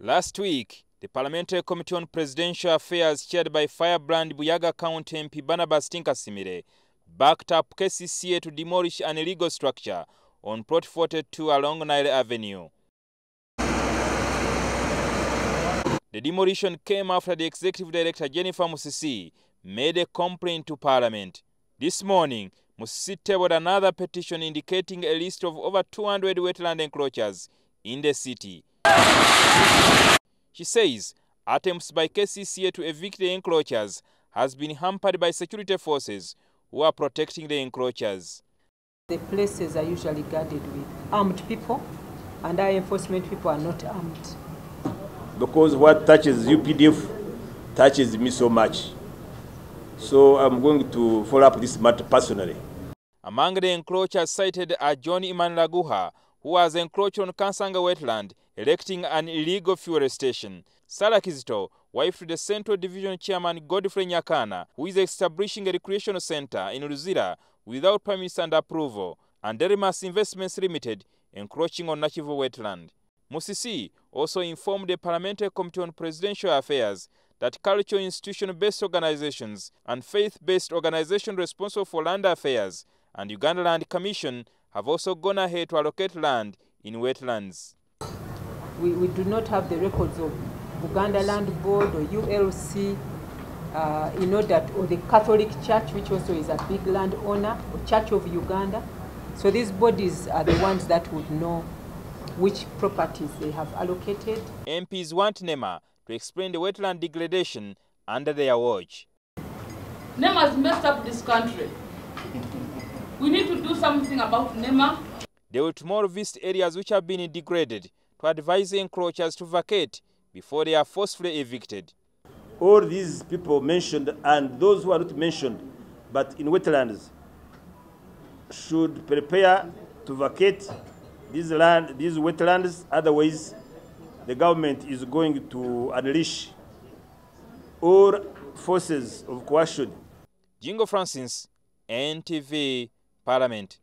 Last week, the Parliamentary Committee on Presidential Affairs, chaired by firebrand Buyaga County MP Banaba Stinka Simire, backed up KCCA to demolish an illegal structure on Plot 42 along Nile Avenue. The demolition came after the Executive Director Jennifer Musisi made a complaint to Parliament. This morning, Musisi tabled another petition indicating a list of over 200 wetland encroachers in the city. She says attempts by KCCA to evict the encroachers has been hampered by security forces who are protecting the encroachers. The places are usually guarded with armed people, and our enforcement people are not armed. Because what touches UPDF touches me so much. So I'm going to follow up this matter personally. Among the encroachers cited are John Imanlaguha, who has encroached on Kansanga Wetland, erecting an illegal fuel station. Sara Kizito, wife to the Central Division Chairman Godfrey Nyakana, who is establishing a recreational center in Luzira without permits and approval, and Derimas Investments Limited, encroaching on Nachivo wetland. Musisi also informed the Parliamentary Committee on Presidential Affairs that cultural institution-based organizations and faith-based organizations responsible for land affairs and Uganda Land Commission have also gone ahead to allocate land in wetlands. We do not have the records of Uganda Land Board or ULC, you know that, or the Catholic Church, which also is a big landowner, or Church of Uganda. So these bodies are the ones that would know which properties they have allocated. MPs want NEMA to explain the wetland degradation under their watch. NEMA has messed up this country. We need to do something about NEMA. They will tomorrow visit areas which have been degraded to advise the encroachers to vacate before they are forcefully evicted. All these people mentioned and those who are not mentioned but in wetlands should prepare to vacate these wetlands, otherwise the government is going to unleash all forces of coercion. Jingo Francis, NTV Parliament.